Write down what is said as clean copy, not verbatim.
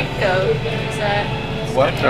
white coat. Is that what?